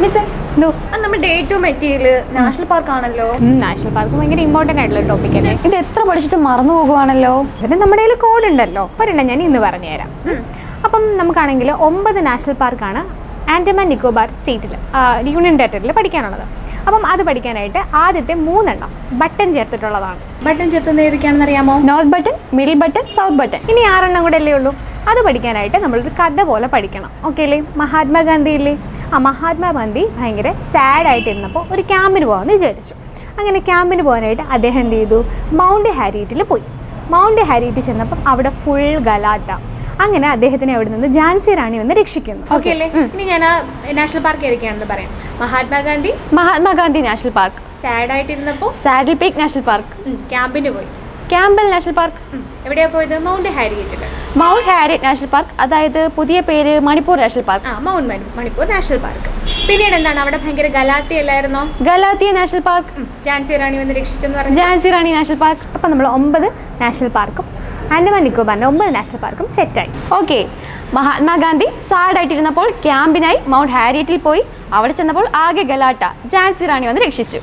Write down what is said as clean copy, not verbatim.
Miss, no. And we day to material national park aanallo. National park is important topic. This is etra padichittu marnu poguvaanallo. Idine nammade ile code undallo. Parana njan innu paranju tharam. Appam namukanengil 9 national park aanu Andaman Nicobar state il union territory il padikanallathu. Appam adu padikanayitte aadite 3 ennam button cherthittullathanu. Button cherthunna edukkaanennu ariyamo? North button, middle button, south button. Ini 6 ennam kude alle ullu. Adu padikanayitte nammal oru kadha pole padikanam. Okay le Mahatma Gandhi ille Mahatma Gandhi is sad at a camp. And a camp in Bonnet at the Hendidu, Mount Harriet. Mount Harriet is a full galata. And they had an evidence the Jhansi Rani and the Rikshikin. Okay, National Park Erican the Baran. Mahatma Gandhi, Mahatma Gandhi National Park. Sad at in the Saddle Peak National Park. Camp in Campbell National Park. Mount Harriet. Mount Harriet National Park. That is Manipur National Park. Mount Manipur National Park. Galati National Park. Jhansi Rani Jhansi Rani National Park. Now we have 9 National Park. And Manikoba 9 National Park set. Okay. Mahatma Gandhi, Sarda Tinapol, Camp in Mount Harriet, Galata, Jhansi Rani